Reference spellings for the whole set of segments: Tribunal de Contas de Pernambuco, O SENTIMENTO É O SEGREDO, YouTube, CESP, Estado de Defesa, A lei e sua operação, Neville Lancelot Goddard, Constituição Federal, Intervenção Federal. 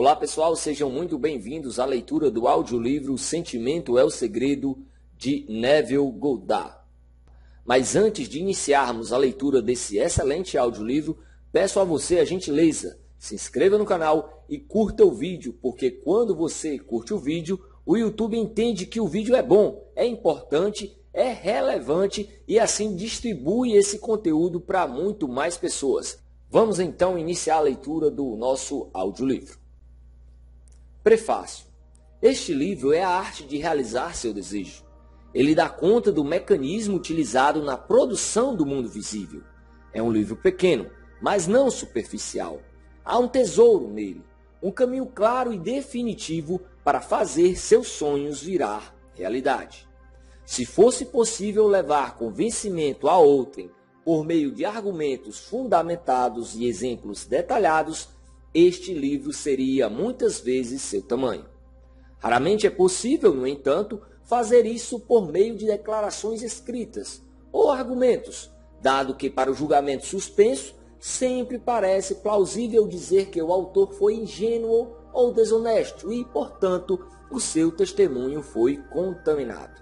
Olá pessoal, sejam muito bem-vindos à leitura do audiolivro Sentimento é o Segredo, de Neville Goddard. Mas antes de iniciarmos a leitura desse excelente audiolivro, peço a você a gentileza, se inscreva no canal e curta o vídeo, porque quando você curte o vídeo, o YouTube entende que o vídeo é bom, é importante, é relevante e assim distribui esse conteúdo para muito mais pessoas. Vamos então iniciar a leitura do nosso audiolivro. Prefácio. Este livro é a arte de realizar seu desejo. Ele dá conta do mecanismo utilizado na produção do mundo visível. É um livro pequeno, mas não superficial. Há um tesouro nele, um caminho claro e definitivo para fazer seus sonhos virar realidade. Se fosse possível levar convencimento a outrem por meio de argumentos fundamentados e exemplos detalhados, este livro seria muitas vezes seu tamanho. Raramente é possível, no entanto, fazer isso por meio de declarações escritas ou argumentos, dado que para o julgamento suspenso sempre parece plausível dizer que o autor foi ingênuo ou desonesto e, portanto, o seu testemunho foi contaminado.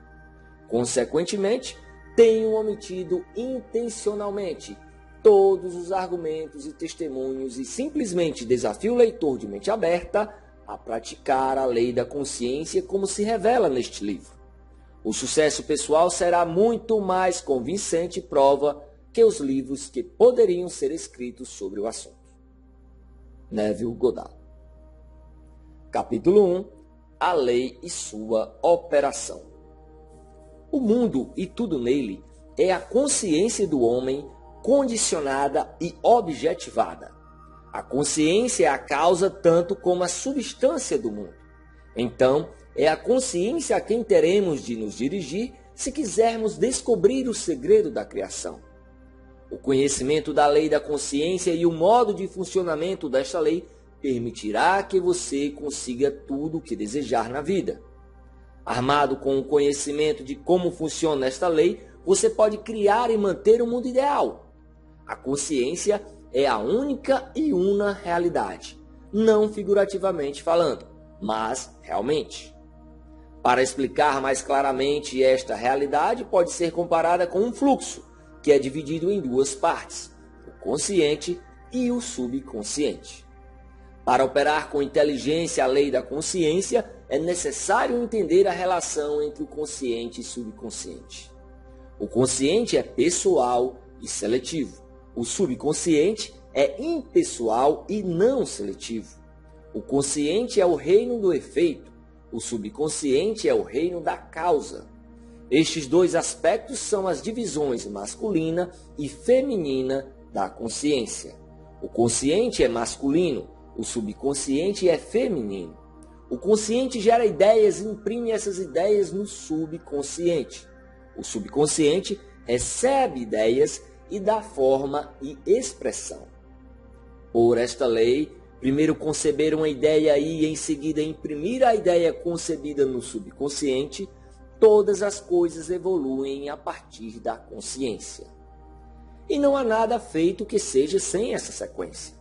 Consequentemente, tenho omitido intencionalmente todos os argumentos e testemunhos e simplesmente desafio o leitor de mente aberta a praticar a lei da consciência como se revela neste livro. O sucesso pessoal será muito mais convincente prova que os livros que poderiam ser escritos sobre o assunto. Neville Goddard. Capítulo 1. A Lei e Sua Operação. O mundo e tudo nele é a consciência do homem condicionada e objetivada. A consciência é a causa tanto como a substância do mundo. Então, é a consciência a quem teremos de nos dirigir se quisermos descobrir o segredo da criação. O conhecimento da lei da consciência e o modo de funcionamento desta lei permitirá que você consiga tudo o que desejar na vida. Armado com o conhecimento de como funciona esta lei, você pode criar e manter o mundo ideal. A consciência é a única e una realidade, não figurativamente falando, mas realmente. Para explicar mais claramente, esta realidade pode ser comparada com um fluxo, que é dividido em duas partes, o consciente e o subconsciente. Para operar com inteligência a lei da consciência, é necessário entender a relação entre o consciente e subconsciente. O consciente é pessoal e seletivo. O subconsciente é impessoal e não seletivo. O consciente é o reino do efeito. O subconsciente é o reino da causa. Estes dois aspectos são as divisões masculina e feminina da consciência. O consciente é masculino, o subconsciente é feminino. O consciente gera ideias e imprime essas ideias no subconsciente. O subconsciente recebe ideias e dá forma e expressão. Por esta lei, primeiro conceber uma ideia e em seguida imprimir a ideia concebida no subconsciente, todas as coisas evoluem a partir da consciência. E não há nada feito que seja sem essa sequência.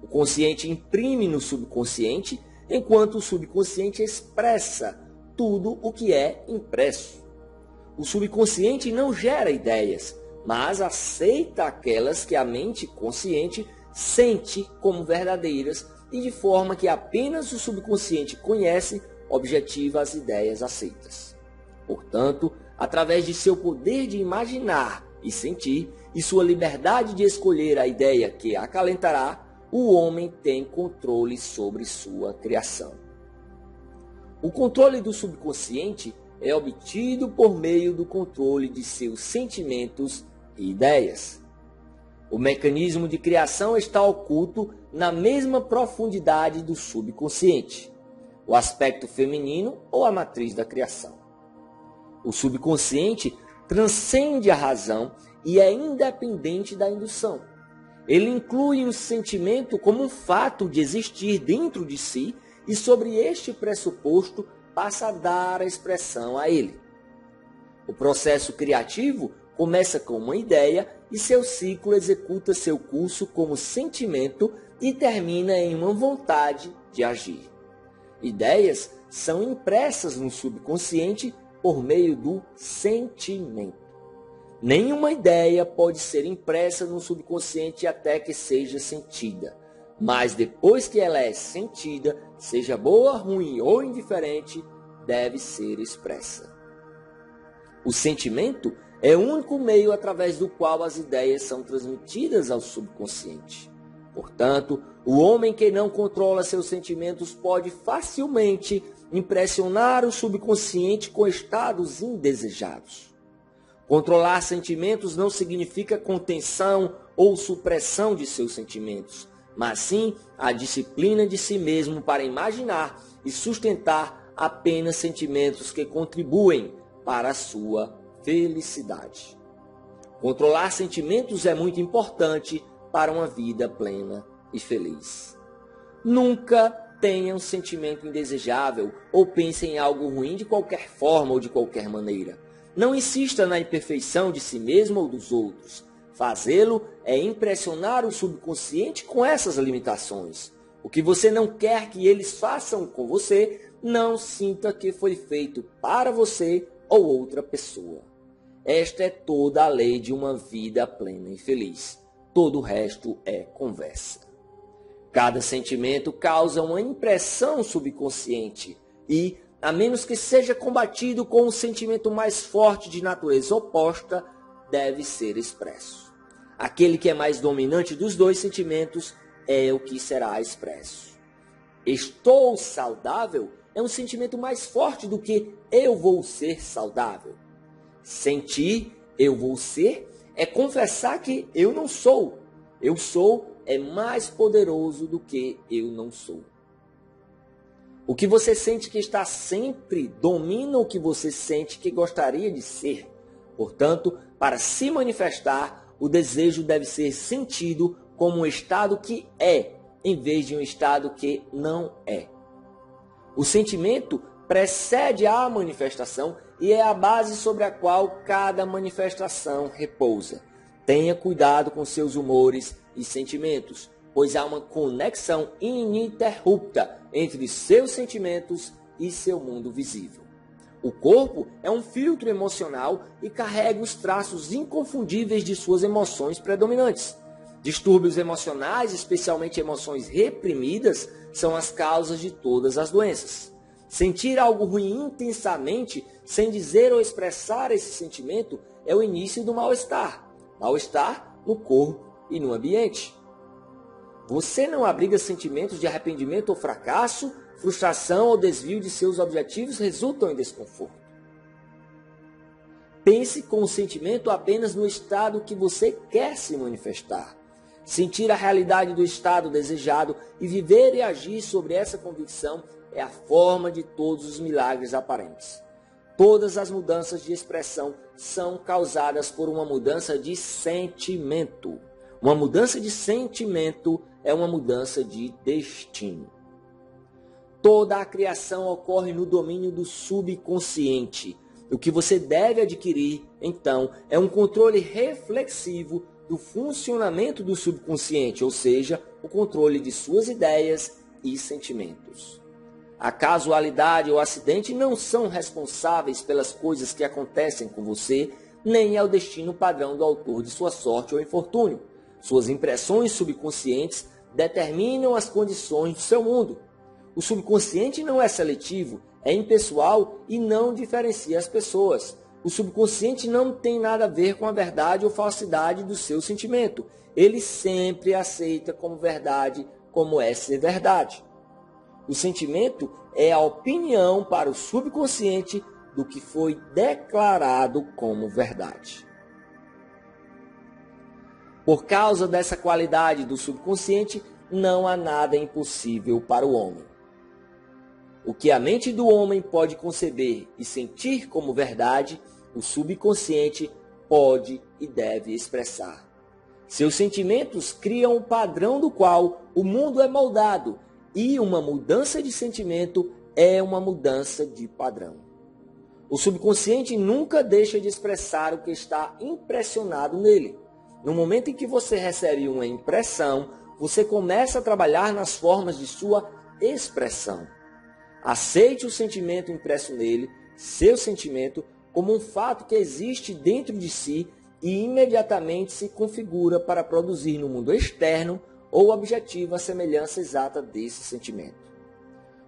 O consciente imprime no subconsciente, enquanto o subconsciente expressa tudo o que é impresso. O subconsciente não gera ideias, mas aceita aquelas que a mente consciente sente como verdadeiras e de forma que apenas o subconsciente conhece, objetiva as ideias aceitas. Portanto, através de seu poder de imaginar e sentir e sua liberdade de escolher a ideia que a acalentará, o homem tem controle sobre sua criação. O controle do subconsciente é obtido por meio do controle de seus sentimentos e ideias. O mecanismo de criação está oculto na mesma profundidade do subconsciente, o aspecto feminino ou a matriz da criação. O subconsciente transcende a razão e é independente da indução. Ele inclui o sentimento como um fato de existir dentro de si e sobre este pressuposto passa a dar a expressão a ele. O processo criativo começa com uma ideia e seu ciclo executa seu curso como sentimento e termina em uma vontade de agir. Ideias são impressas no subconsciente por meio do sentimento. Nenhuma ideia pode ser impressa no subconsciente até que seja sentida. Mas depois que ela é sentida, seja boa, ruim ou indiferente, deve ser expressa. O sentimento é o único meio através do qual as ideias são transmitidas ao subconsciente. Portanto, o homem que não controla seus sentimentos pode facilmente impressionar o subconsciente com estados indesejados. Controlar sentimentos não significa contenção ou supressão de seus sentimentos, mas sim a disciplina de si mesmo para imaginar e sustentar apenas sentimentos que contribuem para a sua felicidade. Controlar sentimentos é muito importante para uma vida plena e feliz. Nunca tenha um sentimento indesejável ou pense em algo ruim de qualquer forma ou de qualquer maneira. Não insista na imperfeição de si mesmo ou dos outros. Fazê-lo é impressionar o subconsciente com essas limitações. O que você não quer que eles façam com você, não sinta que foi feito para você ou outra pessoa. Esta é toda a lei de uma vida plena e feliz. Todo o resto é conversa. Cada sentimento causa uma impressão subconsciente e, a menos que seja combatido com um sentimento mais forte de natureza oposta, deve ser expresso. Aquele que é mais dominante dos dois sentimentos é o que será expresso. Estou saudável é um sentimento mais forte do que eu vou ser saudável. Sentir eu vou ser é confessar que eu não sou. Eu sou é mais poderoso do que eu não sou. O que você sente que está sempre domina o que você sente que gostaria de ser. Portanto, para se manifestar, o desejo deve ser sentido como um estado que é, em vez de um estado que não é. O sentimento precede a manifestação e é a base sobre a qual cada manifestação repousa. Tenha cuidado com seus humores e sentimentos, pois há uma conexão ininterrupta entre seus sentimentos e seu mundo visível. O corpo é um filtro emocional e carrega os traços inconfundíveis de suas emoções predominantes. Distúrbios emocionais, especialmente emoções reprimidas, são as causas de todas as doenças. Sentir algo ruim intensamente, sem dizer ou expressar esse sentimento, é o início do mal-estar. Mal-estar no corpo e no ambiente. Você não abriga sentimentos de arrependimento ou fracasso, frustração ou desvio de seus objetivos resultam em desconforto. Pense com o sentimento apenas no estado que você quer se manifestar. Sentir a realidade do estado desejado e viver e agir sobre essa convicção é a forma de todos os milagres aparentes. Todas as mudanças de expressão são causadas por uma mudança de sentimento. Uma mudança de sentimento é uma mudança de destino. Toda a criação ocorre no domínio do subconsciente. O que você deve adquirir, então, é um controle reflexivo do funcionamento do subconsciente, ou seja, o controle de suas ideias e sentimentos. A casualidade ou acidente não são responsáveis pelas coisas que acontecem com você, nem é o destino padrão do autor de sua sorte ou infortúnio. Suas impressões subconscientes determinam as condições do seu mundo. O subconsciente não é seletivo, é impessoal e não diferencia as pessoas. O subconsciente não tem nada a ver com a verdade ou falsidade do seu sentimento. Ele sempre aceita como verdade, como é ser verdade. O sentimento é a opinião para o subconsciente do que foi declarado como verdade. Por causa dessa qualidade do subconsciente, não há nada impossível para o homem. O que a mente do homem pode conceber e sentir como verdade, o subconsciente pode e deve expressar. Seus sentimentos criam o padrão do qual o mundo é moldado, e uma mudança de sentimento é uma mudança de padrão. O subconsciente nunca deixa de expressar o que está impressionado nele. No momento em que você recebe uma impressão, você começa a trabalhar nas formas de sua expressão. Aceite o sentimento impresso nele, seu sentimento, como um fato que existe dentro de si e imediatamente se configura para produzir no mundo externo ou objetivo a semelhança exata desse sentimento.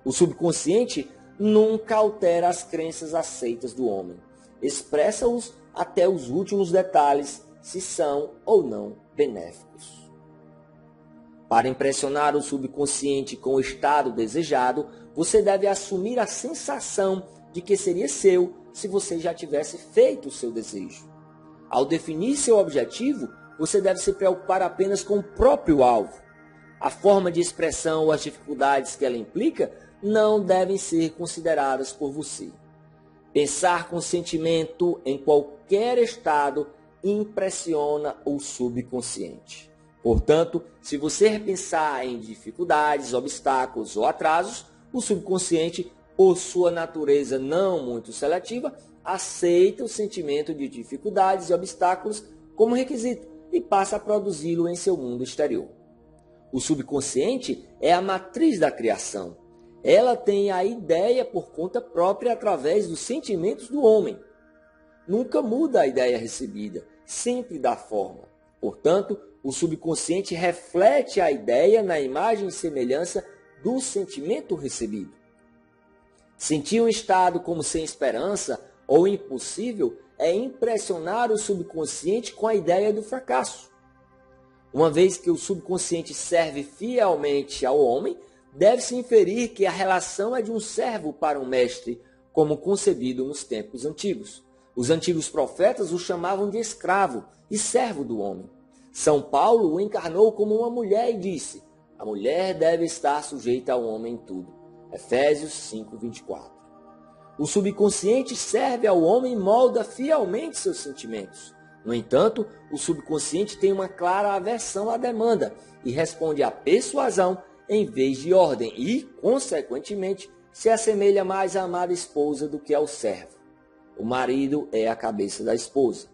O subconsciente nunca altera as crenças aceitas do homem. Expressa-os até os últimos detalhes, se são ou não benéficos. Para impressionar o subconsciente com o estado desejado, você deve assumir a sensação de que seria seu se você já tivesse feito o seu desejo. Ao definir seu objetivo, você deve se preocupar apenas com o próprio alvo. A forma de expressão ou as dificuldades que ela implica não devem ser consideradas por você. Pensar com sentimento em qualquer estado impressiona o subconsciente. Portanto, se você pensar em dificuldades, obstáculos ou atrasos, o subconsciente, por sua natureza não muito seletiva, aceita o sentimento de dificuldades e obstáculos como requisito e passa a produzi-lo em seu mundo exterior. O subconsciente é a matriz da criação. Ela tem a ideia por conta própria através dos sentimentos do homem. Nunca muda a ideia recebida, sempre dá forma. Portanto, o subconsciente reflete a ideia na imagem e semelhança do sentimento recebido. Sentir um estado como sem esperança ou impossível é impressionar o subconsciente com a ideia do fracasso. Uma vez que o subconsciente serve fielmente ao homem, deve-se inferir que a relação é de um servo para um mestre, como concebido nos tempos antigos. Os antigos profetas o chamavam de escravo e servo do homem. São Paulo o encarnou como uma mulher e disse: a mulher deve estar sujeita ao homem em tudo. Efésios 5:24. O subconsciente serve ao homem e molda fielmente seus sentimentos. No entanto, o subconsciente tem uma clara aversão à demanda e responde à persuasão em vez de ordem e, consequentemente, se assemelha mais à amada esposa do que ao servo. O marido é a cabeça da esposa.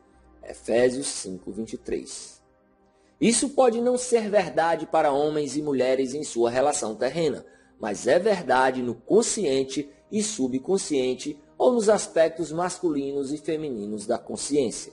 Efésios 5:23. Isso pode não ser verdade para homens e mulheres em sua relação terrena, mas é verdade no consciente e subconsciente ou nos aspectos masculinos e femininos da consciência.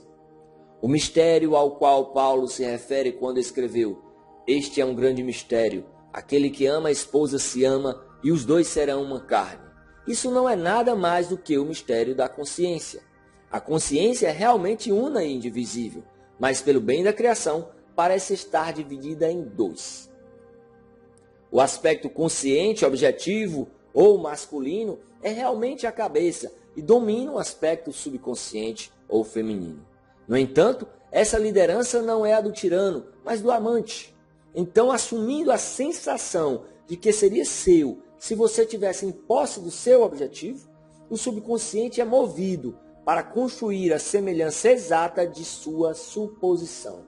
O mistério ao qual Paulo se refere quando escreveu: "Este é um grande mistério. Aquele que ama a esposa se ama, e os dois serão uma carne." Isso não é nada mais do que o mistério da consciência. A consciência é realmente una e indivisível, mas pelo bem da criação, parece estar dividida em dois. O aspecto consciente, objetivo ou masculino é realmente a cabeça e domina o aspecto subconsciente ou feminino. No entanto, essa liderança não é a do tirano, mas do amante. Então, assumindo a sensação de que seria seu se você tivesse em posse do seu objetivo, o subconsciente é movido para construir a semelhança exata de sua suposição.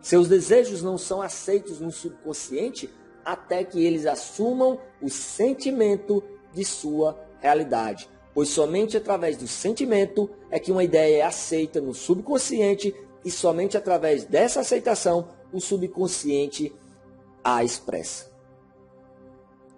Seus desejos não são aceitos no subconsciente até que eles assumam o sentimento de sua realidade, pois somente através do sentimento é que uma ideia é aceita no subconsciente e somente através dessa aceitação o subconsciente a expressa.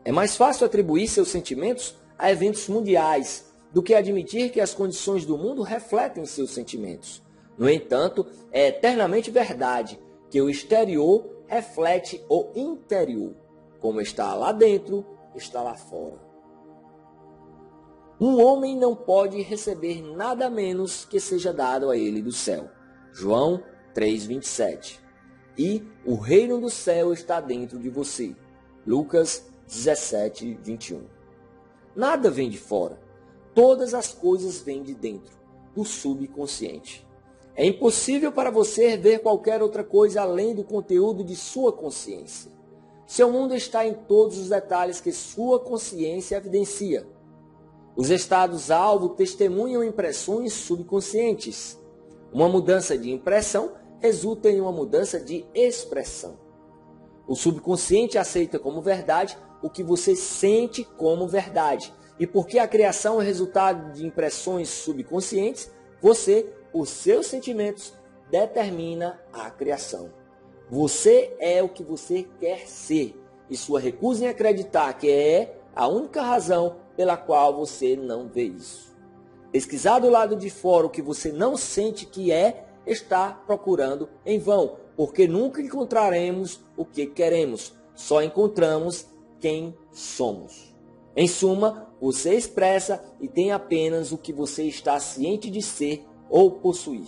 É mais fácil atribuir seus sentimentos a eventos mundiais do que admitir que as condições do mundo refletem seus sentimentos. No entanto, é eternamente verdade que o exterior reflete o interior. Como está lá dentro, está lá fora. Um homem não pode receber nada menos que seja dado a ele do céu. João 3:27. E o reino do céu está dentro de você. Lucas 17:21. Nada vem de fora. Todas as coisas vêm de dentro, do subconsciente. É impossível para você ver qualquer outra coisa além do conteúdo de sua consciência. Seu mundo está em todos os detalhes que sua consciência evidencia. Os estados-alvo testemunham impressões subconscientes. Uma mudança de impressão resulta em uma mudança de expressão. O subconsciente aceita como verdade o que você sente como verdade. E porque a criação é resultado de impressões subconscientes, você, os seus sentimentos, determina a criação. Você é o que você quer ser. E sua recusa em acreditar que é a única razão pela qual você não vê isso. Pesquisar do lado de fora o que você não sente que é, está procurando em vão, porque nunca encontraremos o que queremos, só encontramos quem somos. Em suma, você expressa e tem apenas o que você está ciente de ser ou possuir.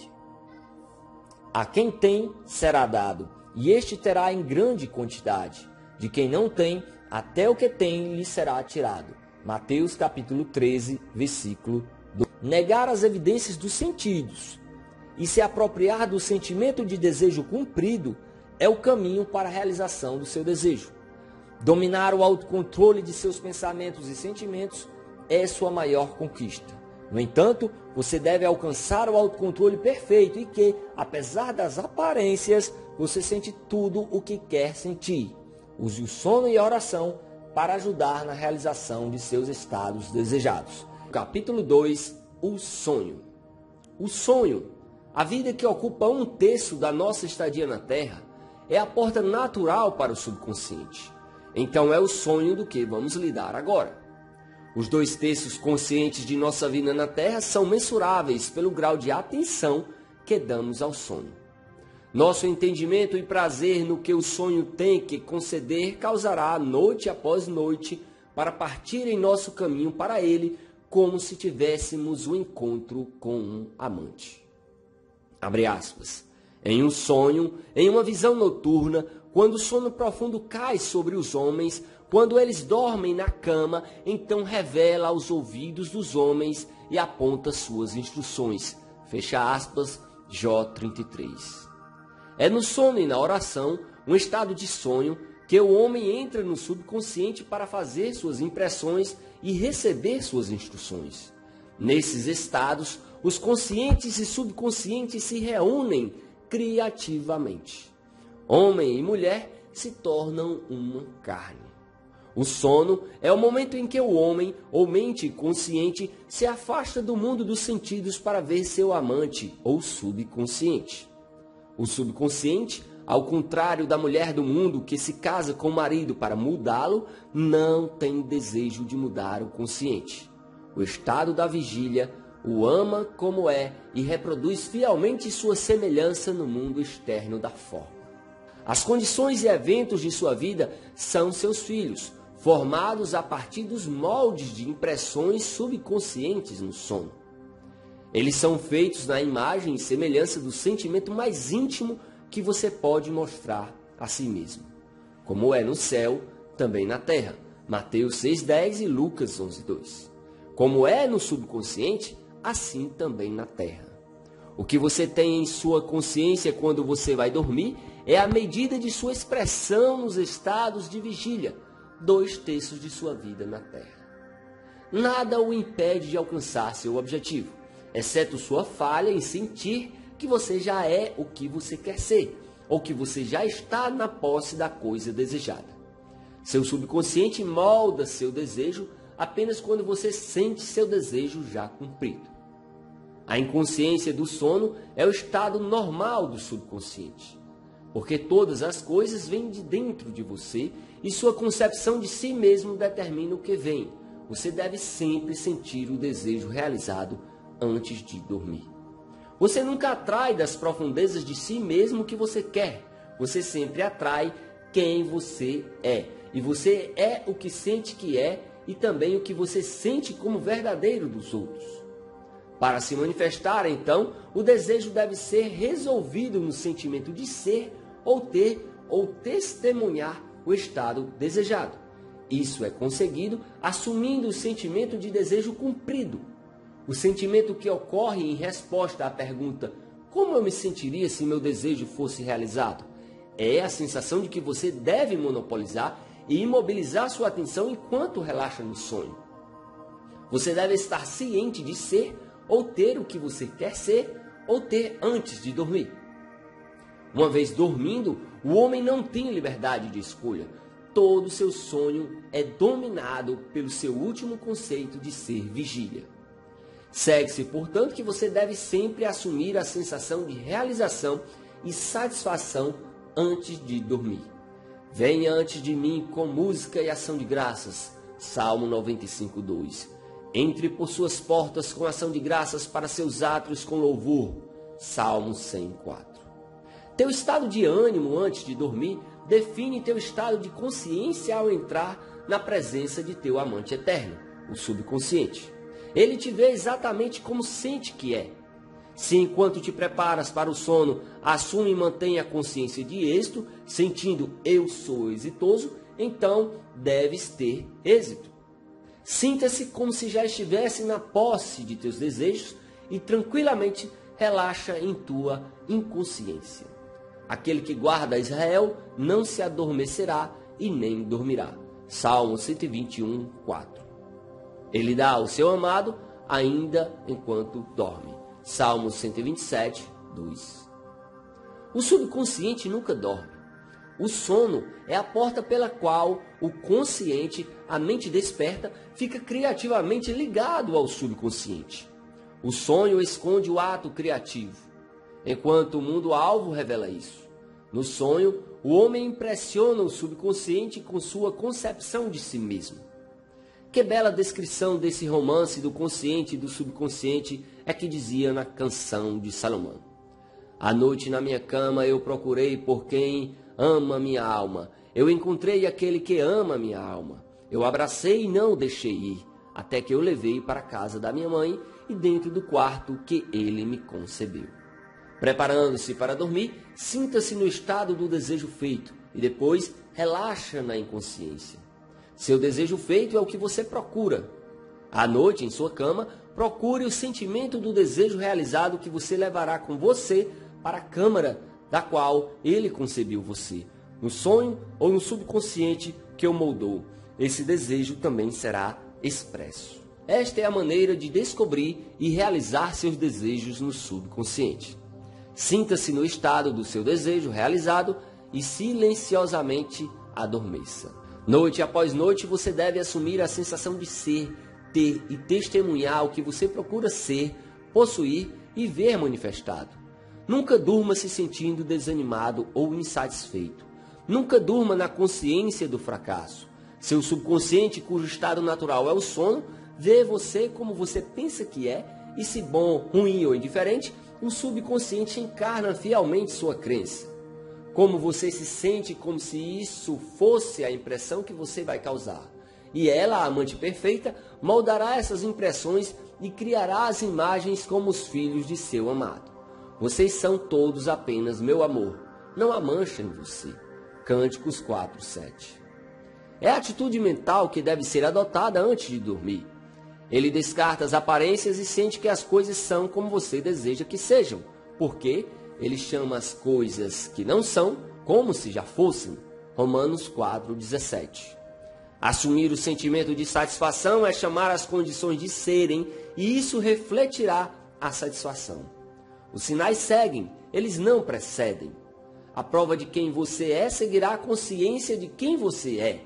A quem tem, será dado, e este terá em grande quantidade. De quem não tem, até o que tem lhe será tirado. Mateus capítulo 13, versículo 2. Negar as evidências dos sentidos e se apropriar do sentimento de desejo cumprido é o caminho para a realização do seu desejo. Dominar o autocontrole de seus pensamentos e sentimentos é sua maior conquista. No entanto, você deve alcançar o autocontrole perfeito e que, apesar das aparências, você sente tudo o que quer sentir. Use o sono e a oração para ajudar na realização de seus estados desejados. Capítulo 2: O sonho. O sonho, a vida que ocupa 1/3 da nossa estadia na Terra, é a porta natural para o subconsciente. Então é o sonho do que vamos lidar agora. Os 2/3 conscientes de nossa vida na Terra são mensuráveis pelo grau de atenção que damos ao sonho. Nosso entendimento e prazer no que o sonho tem que conceder causará noite após noite para partir em nosso caminho para ele, como se tivéssemos um encontro com um amante. Abre aspas. Em um sonho, em uma visão noturna, quando o sono profundo cai sobre os homens, quando eles dormem na cama, então revela aos ouvidos dos homens e aponta suas instruções. Fecha aspas, Jó 33. É no sono e na oração, um estado de sonho, que o homem entra no subconsciente para fazer suas impressões e receber suas instruções. Nesses estados, os conscientes e subconscientes se reúnem criativamente. Homem e mulher se tornam uma carne. O sono é o momento em que o homem, ou mente consciente, se afasta do mundo dos sentidos para ver seu amante, ou subconsciente. O subconsciente, ao contrário da mulher do mundo que se casa com o marido para mudá-lo, não tem desejo de mudar o consciente. O estado da vigília o ama como é e reproduz fielmente sua semelhança no mundo externo da forma. As condições e eventos de sua vida são seus filhos, formados a partir dos moldes de impressões subconscientes no sono. Eles são feitos na imagem e semelhança do sentimento mais íntimo que você pode mostrar a si mesmo. Como é no céu, também na terra. Mateus 6,10 e Lucas 11,2. Como é no subconsciente, assim também na terra. O que você tem em sua consciência quando você vai dormir é a medida de sua expressão nos estados de vigília, 2/3 de sua vida na terra. Nada o impede de alcançar seu objetivo, exceto sua falha em sentir que você já é o que você quer ser, ou que você já está na posse da coisa desejada. Seu subconsciente molda seu desejo apenas quando você sente seu desejo já cumprido. A inconsciência do sono é o estado normal do subconsciente, porque todas as coisas vêm de dentro de você e sua concepção de si mesmo determina o que vem. Você deve sempre sentir o desejo realizado antes de dormir. Você nunca atrai das profundezas de si mesmo o que você quer. Você sempre atrai quem você é. E você é o que sente que é e também o que você sente como verdadeiro dos outros. Para se manifestar, então, o desejo deve ser resolvido no sentimento de ser ou ter ou testemunhar o estado desejado. Isso é conseguido assumindo o sentimento de desejo cumprido. O sentimento que ocorre em resposta à pergunta, como eu me sentiria se meu desejo fosse realizado? É a sensação de que você deve monopolizar e imobilizar sua atenção enquanto relaxa no sonho. Você deve estar ciente de ser ou ter o que você quer ser ou ter antes de dormir. Uma vez dormindo, o homem não tem liberdade de escolha. Todo seu sonho é dominado pelo seu último conceito de ser vigília. Segue-se, portanto, que você deve sempre assumir a sensação de realização e satisfação antes de dormir. Venha antes de mim com música e ação de graças. Salmo 95:2. Entre por suas portas com ação de graças, para seus átrios com louvor. Salmo 104. Teu estado de ânimo antes de dormir define teu estado de consciência ao entrar na presença de teu amante eterno, o subconsciente. Ele te vê exatamente como sente que é. Se enquanto te preparas para o sono, assume e mantém a consciência de êxito, sentindo eu sou exitoso, então deves ter êxito. Sinta-se como se já estivesse na posse de teus desejos e tranquilamente relaxa em tua inconsciência. Aquele que guarda Israel não se adormecerá e nem dormirá. Salmo 121:4. Ele dá ao seu amado ainda enquanto dorme. Salmo 127:2. O subconsciente nunca dorme. O sono é a porta pela qual o consciente, a mente desperta, fica criativamente ligado ao subconsciente. O sonho esconde o ato criativo, enquanto o mundo alvo revela isso. No sonho, o homem impressiona o subconsciente com sua concepção de si mesmo. Que bela descrição desse romance do consciente e do subconsciente é que dizia na Canção de Salomão. À noite na minha cama eu procurei por quem ama minha alma. Eu encontrei aquele que ama minha alma. Eu abracei e não o deixei ir, até que eu levei para a casa da minha mãe e dentro do quarto que ele me concebeu. Preparando-se para dormir, sinta-se no estado do desejo feito e depois relaxa na inconsciência. Seu desejo feito é o que você procura. À noite, em sua cama, procure o sentimento do desejo realizado que você levará com você para a câmara da qual ele concebeu você, no sonho ou no subconsciente que o moldou. Esse desejo também será expresso. Esta é a maneira de descobrir e realizar seus desejos no subconsciente. Sinta-se no estado do seu desejo realizado e silenciosamente adormeça. Noite após noite você deve assumir a sensação de ser, ter e testemunhar o que você procura ser, possuir e ver manifestado. Nunca durma se sentindo desanimado ou insatisfeito. Nunca durma na consciência do fracasso. Seu subconsciente, cujo estado natural é o sono, vê você como você pensa que é, e se bom, ruim ou indiferente, o subconsciente encarna fielmente sua crença. Como você se sente, como se isso fosse a impressão que você vai causar. E ela, a amante perfeita, moldará essas impressões e criará as imagens como os filhos de seu amado. Vocês são todos apenas meu amor, não há mancha em você. Cânticos 4:7. É a atitude mental que deve ser adotada antes de dormir. Ele descarta as aparências e sente que as coisas são como você deseja que sejam, porque ele chama as coisas que não são como se já fossem. Romanos 4:17. Assumir o sentimento de satisfação é chamar as condições de serem, e isso refletirá a satisfação. Os sinais seguem, eles não precedem. A prova de quem você é seguirá a consciência de quem você é.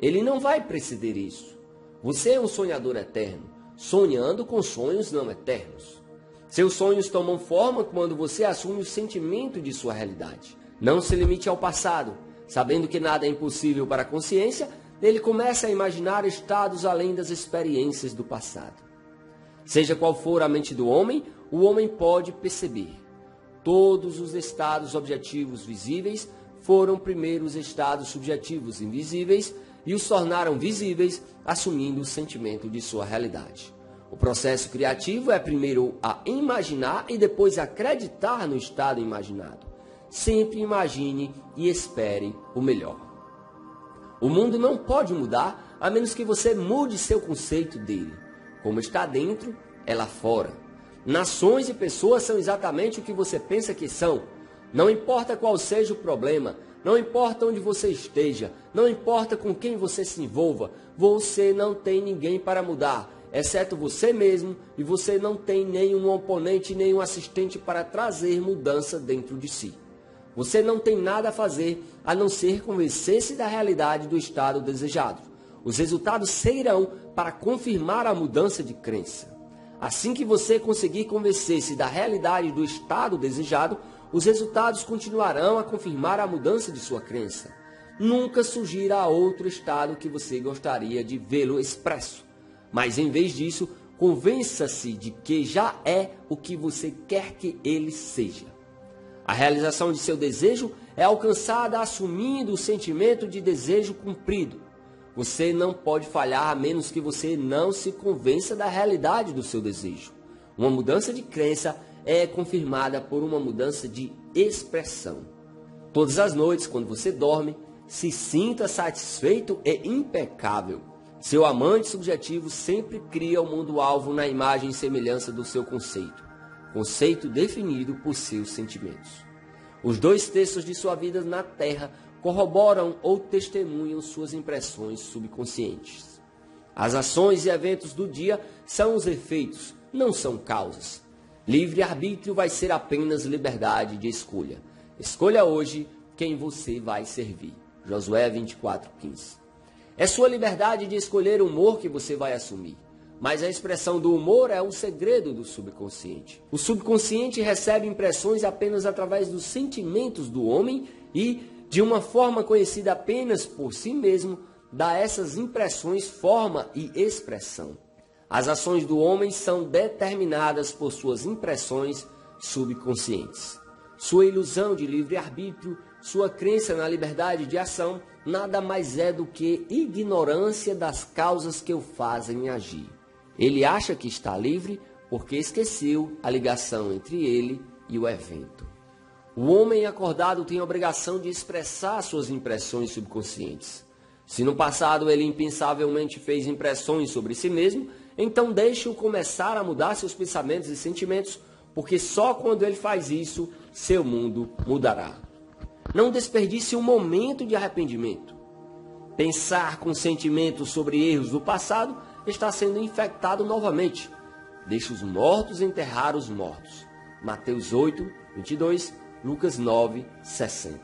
Ele não vai preceder isso. Você é um sonhador eterno, sonhando com sonhos não eternos. Seus sonhos tomam forma quando você assume o sentimento de sua realidade. Não se limite ao passado. Sabendo que nada é impossível para a consciência, ele começa a imaginar estados além das experiências do passado. Seja qual for a mente do homem, o homem pode perceber. Todos os estados objetivos visíveis foram primeiro os estados subjetivos invisíveis, e os tornaram visíveis, assumindo o sentimento de sua realidade. O processo criativo é primeiro a imaginar e depois acreditar no estado imaginado. Sempre imagine e espere o melhor. O mundo não pode mudar, a menos que você mude seu conceito dele. Como está dentro, é lá fora. Nações e pessoas são exatamente o que você pensa que são. Não importa qual seja o problema, não importa onde você esteja, não importa com quem você se envolva, você não tem ninguém para mudar, exceto você mesmo, e você não tem nenhum oponente, nenhum assistente para trazer mudança dentro de si. Você não tem nada a fazer, a não ser convencer-se da realidade do estado desejado. Os resultados serão para confirmar a mudança de crença. Assim que você conseguir convencer-se da realidade do estado desejado, os resultados continuarão a confirmar a mudança de sua crença. Nunca sugira a outro estado que você gostaria de vê-lo expresso, mas em vez disso, convença-se de que já é o que você quer que ele seja. A realização de seu desejo é alcançada assumindo o sentimento de desejo cumprido. Você não pode falhar a menos que você não se convença da realidade do seu desejo. Uma mudança de crença é confirmada por uma mudança de expressão. Todas as noites, quando você dorme, se sinta satisfeito e impecável. Seu amante subjetivo sempre cria o mundo-alvo na imagem e semelhança do seu conceito definido por seus sentimentos. Os 2/3 de sua vida na Terra corroboram ou testemunham suas impressões subconscientes. As ações e eventos do dia são os efeitos, não são causas. Livre-arbítrio vai ser apenas liberdade de escolha. Escolha hoje quem você vai servir. Josué 24:15. É sua liberdade de escolher o humor que você vai assumir. Mas a expressão do humor é o segredo do subconsciente. O subconsciente recebe impressões apenas através dos sentimentos do homem e, de uma forma conhecida apenas por si mesmo, dá a essas impressões forma e expressão. As ações do homem são determinadas por suas impressões subconscientes. Sua ilusão de livre-arbítrio, sua crença na liberdade de ação, nada mais é do que ignorância das causas que o fazem agir. Ele acha que está livre porque esqueceu a ligação entre ele e o evento. O homem acordado tem a obrigação de expressar suas impressões subconscientes. Se no passado ele impensavelmente fez impressões sobre si mesmo, então deixe-o começar a mudar seus pensamentos e sentimentos, porque só quando ele faz isso, seu mundo mudará. Não desperdice um momento de arrependimento. Pensar com sentimentos sobre erros do passado está sendo infectado novamente. Deixe os mortos enterrar os mortos. Mateus 8:22, Lucas 9:60.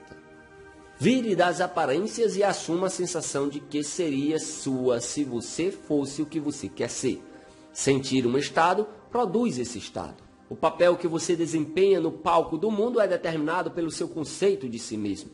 Vire das aparências e assuma a sensação de que seria sua se você fosse o que você quer ser. Sentir um estado produz esse estado. O papel que você desempenha no palco do mundo é determinado pelo seu conceito de si mesmo.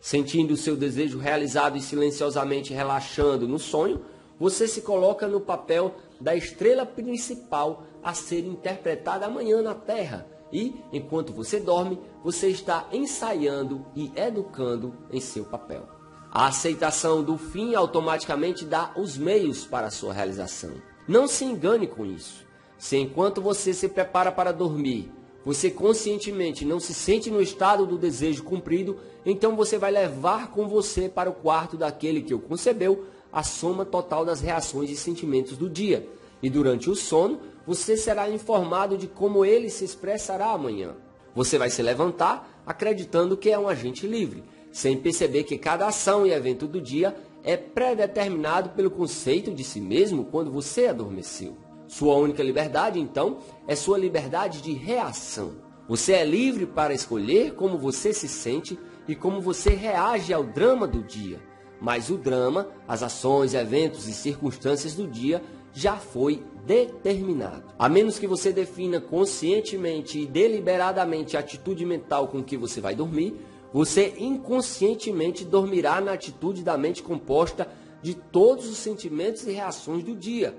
Sentindo o seu desejo realizado e silenciosamente relaxando no sonho, você se coloca no papel da estrela principal a ser interpretada amanhã na Terra e, enquanto você dorme, você está ensaiando e educando em seu papel. A aceitação do fim automaticamente dá os meios para a sua realização. Não se engane com isso. Se enquanto você se prepara para dormir, você conscientemente não se sente no estado do desejo cumprido, então você vai levar com você para o quarto daquele que o concebeu a soma total das reações e sentimentos do dia, e durante o sono, você será informado de como ele se expressará amanhã. Você vai se levantar acreditando que é um agente livre, sem perceber que cada ação e evento do dia é predeterminado pelo conceito de si mesmo quando você adormeceu. Sua única liberdade, então, é sua liberdade de reação. Você é livre para escolher como você se sente e como você reage ao drama do dia. Mas o drama, as ações, eventos e circunstâncias do dia já foi determinado. A menos que você defina conscientemente e deliberadamente a atitude mental com que você vai dormir, você inconscientemente dormirá na atitude da mente composta de todos os sentimentos e reações do dia.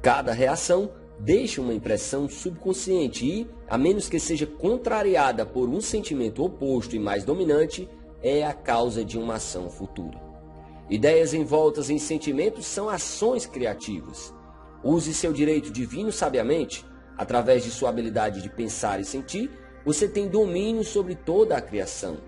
Cada reação deixa uma impressão subconsciente e, a menos que seja contrariada por um sentimento oposto e mais dominante, é a causa de uma ação futura. Ideias envoltas em sentimentos são ações criativas. Use seu direito divino sabiamente. Através de sua habilidade de pensar e sentir, você tem domínio sobre toda a criação.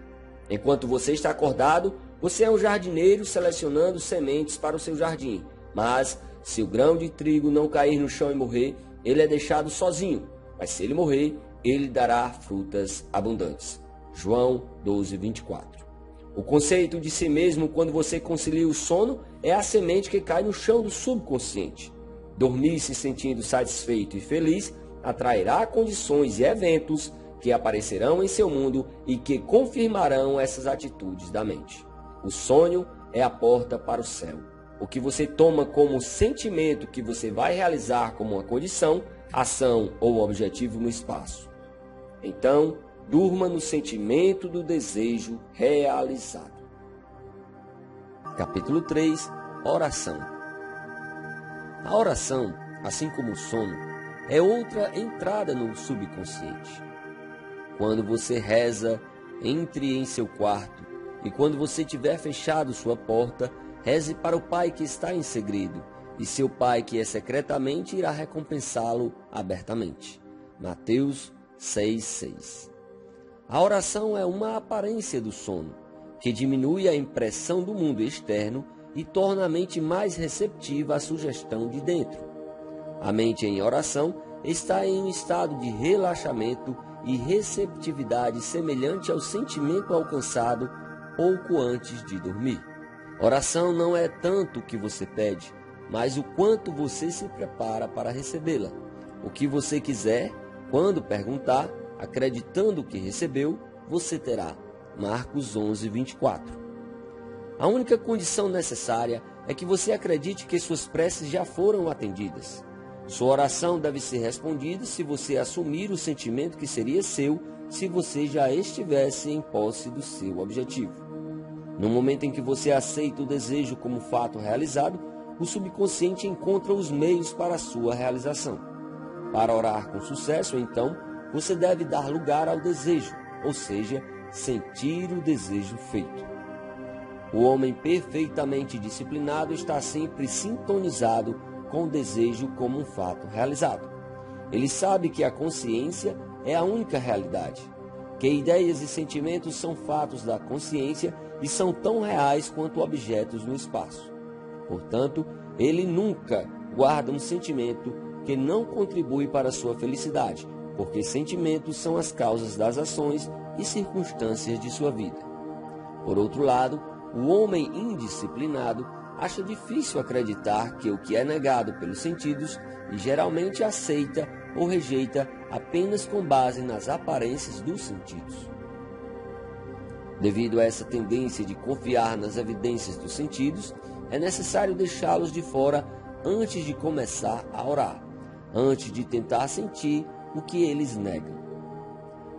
Enquanto você está acordado, você é um jardineiro selecionando sementes para o seu jardim. Mas, se o grão de trigo não cair no chão e morrer, ele é deixado sozinho. Mas se ele morrer, ele dará frutas abundantes. João 12:24. O conceito de si mesmo quando você concilia o sono é a semente que cai no chão do subconsciente. Dormir se sentindo satisfeito e feliz atrairá condições e eventos que aparecerão em seu mundo e que confirmarão essas atitudes da mente. O sonho é a porta para o céu. O que você toma como sentimento que você vai realizar como uma condição, ação ou objetivo no espaço. Então, durma no sentimento do desejo realizado. Capítulo 3. Oração. A oração, assim como o sono, é outra entrada no subconsciente. Quando você reza, entre em seu quarto, e quando você tiver fechado sua porta, reze para o Pai que está em segredo, e seu Pai que é secretamente irá recompensá-lo abertamente. Mateus 6,6. A oração é uma aparência do sono, que diminui a impressão do mundo externo e torna a mente mais receptiva à sugestão de dentro. A mente em oração está em um estado de relaxamento e receptividade semelhante ao sentimento alcançado pouco antes de dormir. Oração não é tanto o que você pede, mas o quanto você se prepara para recebê-la. O que você quiser, quando perguntar, acreditando que recebeu, você terá. Marcos 11, 24. A única condição necessária é que você acredite que suas preces já foram atendidas. Sua oração deve ser respondida se você assumir o sentimento que seria seu se você já estivesse em posse do seu objetivo. No momento em que você aceita o desejo como fato realizado, o subconsciente encontra os meios para a sua realização. Para orar com sucesso, então, você deve dar lugar ao desejo, ou seja, sentir o desejo feito. O homem perfeitamente disciplinado está sempre sintonizado com o desejo como um fato realizado. Ele sabe que a consciência é a única realidade, que ideias e sentimentos são fatos da consciência e são tão reais quanto objetos no espaço. Portanto, ele nunca guarda um sentimento que não contribui para sua felicidade, porque sentimentos são as causas das ações e circunstâncias de sua vida. Por outro lado, o homem indisciplinado acha difícil acreditar que o que é negado pelos sentidos e geralmente aceita ou rejeita apenas com base nas aparências dos sentidos. Devido a essa tendência de confiar nas evidências dos sentidos, é necessário deixá-los de fora antes de começar a orar, antes de tentar sentir o que eles negam.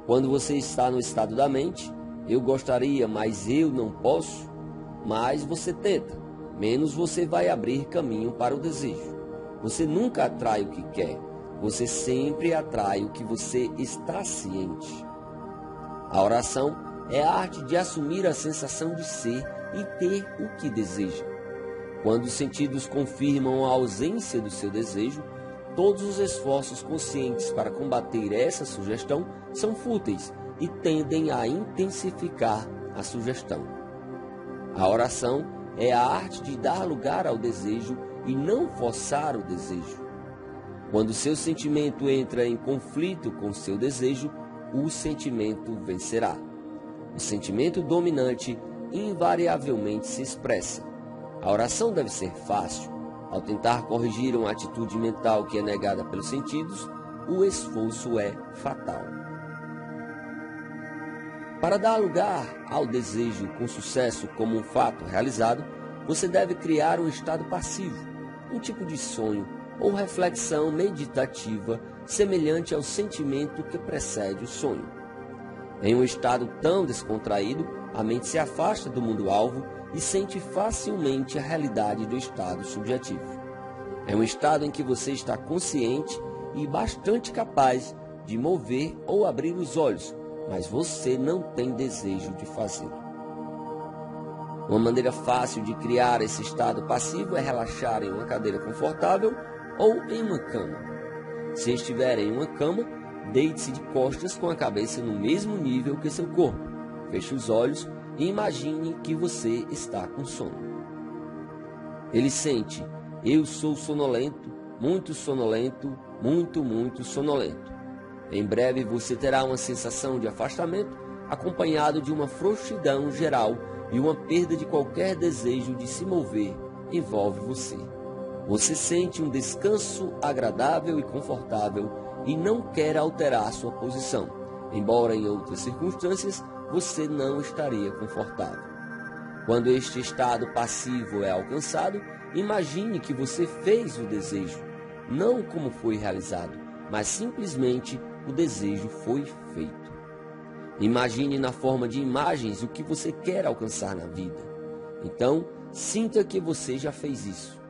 Quando você está no estado da mente, eu gostaria, mas eu não posso, mas você tenta, menos você vai abrir caminho para o desejo. Você nunca atrai o que quer, você sempre atrai o que você está ciente. A oração é a arte de assumir a sensação de ser e ter o que deseja. Quando os sentidos confirmam a ausência do seu desejo, todos os esforços conscientes para combater essa sugestão são fúteis e tendem a intensificar a sugestão. A oração é a arte de dar lugar ao desejo e não forçar o desejo. Quando seu sentimento entra em conflito com seu desejo, o sentimento vencerá. O sentimento dominante invariavelmente se expressa. A oração deve ser fácil. Ao tentar corrigir uma atitude mental que é negada pelos sentidos, o esforço é fatal. Para dar lugar ao desejo com sucesso como um fato realizado, você deve criar um estado passivo, um tipo de sonho ou reflexão meditativa semelhante ao sentimento que precede o sonho. Em um estado tão descontraído, a mente se afasta do mundo-alvo e sente facilmente a realidade do estado subjetivo. É um estado em que você está consciente e bastante capaz de mover ou abrir os olhos, mas você não tem desejo de fazê-lo. Uma maneira fácil de criar esse estado passivo é relaxar em uma cadeira confortável ou em uma cama. Se estiver em uma cama, deite-se de costas com a cabeça no mesmo nível que seu corpo. Feche os olhos e imagine que você está com sono. Ele sente: eu sou sonolento, muito sonolento. Em breve você terá uma sensação de afastamento, acompanhado de uma frouxidão geral e uma perda de qualquer desejo de se mover envolve você. Você sente um descanso agradável e confortável e não quer alterar sua posição, embora em outras circunstâncias você não estaria confortável. Quando este estado passivo é alcançado, imagine que você fez o desejo, não como foi realizado, mas simplesmente o desejo foi feito. Imagine na forma de imagens o que você quer alcançar na vida. Então, sinta que você já fez isso.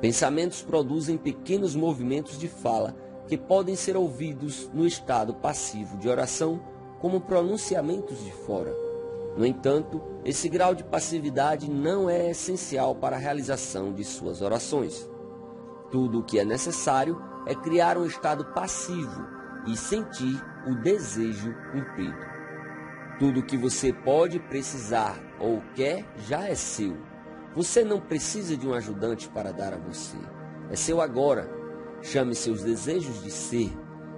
Pensamentos produzem pequenos movimentos de fala que podem ser ouvidos no estado passivo de oração como pronunciamentos de fora. No entanto, esse grau de passividade não é essencial para a realização de suas orações. Tudo o que é necessário é criar um estado passivo e sentir o desejo cumprido. Tudo o que você pode precisar ou quer já é seu. Você não precisa de um ajudante para dar a você. É seu agora. Chame seus desejos de ser,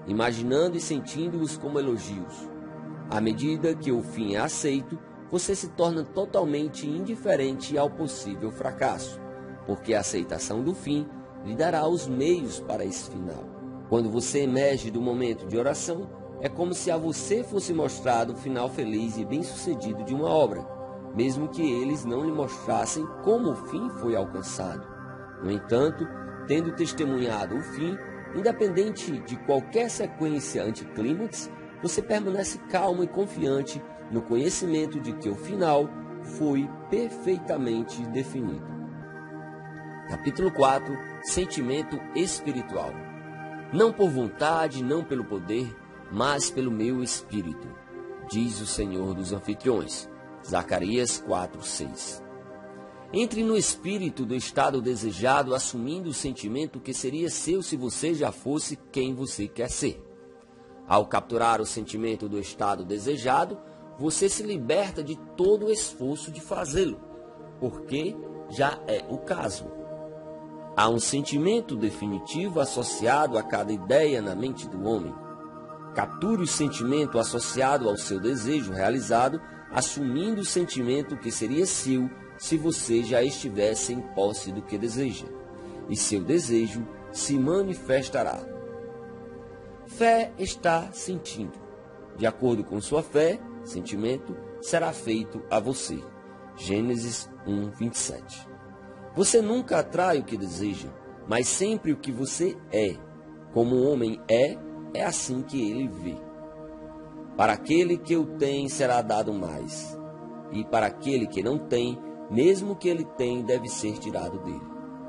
imaginando e sentindo-os como elogios. À medida que o fim é aceito, você se torna totalmente indiferente ao possível fracasso, porque a aceitação do fim lhe dará os meios para esse final. Quando você emerge do momento de oração, é como se a você fosse mostrado o final feliz e bem-sucedido de uma obra, mesmo que eles não lhe mostrassem como o fim foi alcançado. No entanto, tendo testemunhado o fim, independente de qualquer sequência anticlímax, você permanece calmo e confiante no conhecimento de que o final foi perfeitamente definido. Capítulo 4 – Sentimento espiritual. Não por vontade, não pelo poder, mas pelo meu espírito, diz o Senhor dos anfitriões. Zacarias 4:6. Entre no espírito do estado desejado, assumindo o sentimento que seria seu se você já fosse quem você quer ser. Ao capturar o sentimento do estado desejado, você se liberta de todo o esforço de fazê-lo, porque já é o caso. Há um sentimento definitivo associado a cada ideia na mente do homem. Capture o sentimento associado ao seu desejo realizado, assumindo o sentimento que seria seu se você já estivesse em posse do que deseja, e seu desejo se manifestará. Fé está sentindo. De acordo com sua fé, sentimento será feito a você. Gênesis 1:27. Você nunca atrai o que deseja, mas sempre o que você é. Como o homem é, é assim que ele vê. Para aquele que o tem, será dado mais. E para aquele que não tem, mesmo que ele tem, deve ser tirado dele.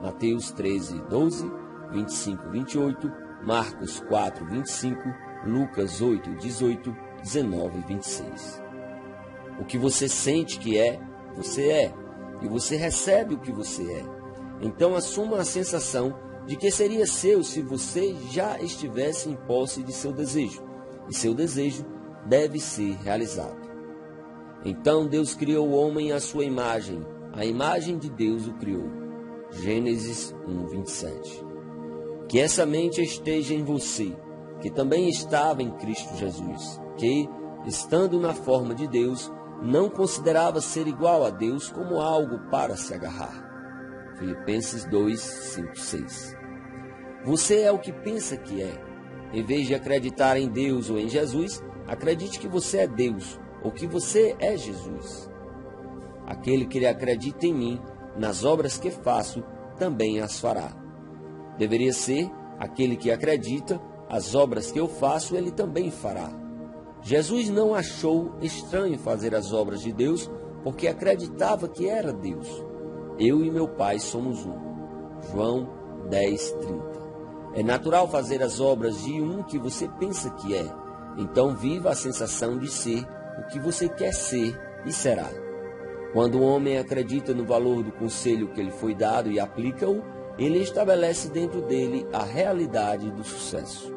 Mateus 13:12, 25:28. Marcos 4:25, Lucas 8:18, 19:26. O que você sente que é, você é, e você recebe o que você é. Então assuma a sensação de que seria seu se você já estivesse em posse de seu desejo, e seu desejo deve ser realizado. Então Deus criou o homem à sua imagem, a imagem de Deus o criou. Gênesis 1:27. Que essa mente esteja em você, que também estava em Cristo Jesus, que, estando na forma de Deus, não considerava ser igual a Deus como algo para se agarrar. Filipenses 2:5-6. Você é o que pensa que é. Em vez de acreditar em Deus ou em Jesus, acredite que você é Deus ou que você é Jesus. Aquele que acredita em mim, nas obras que faço, também as fará. Deveria ser, aquele que acredita, as obras que eu faço, ele também fará. Jesus não achou estranho fazer as obras de Deus, porque acreditava que era Deus. Eu e meu Pai somos um. João 10:30. É natural fazer as obras de um que você pensa que é. Então viva a sensação de ser o que você quer ser e será. Quando o homem acredita no valor do conselho que lhe foi dado e aplica-o, ele estabelece dentro dele a realidade do sucesso.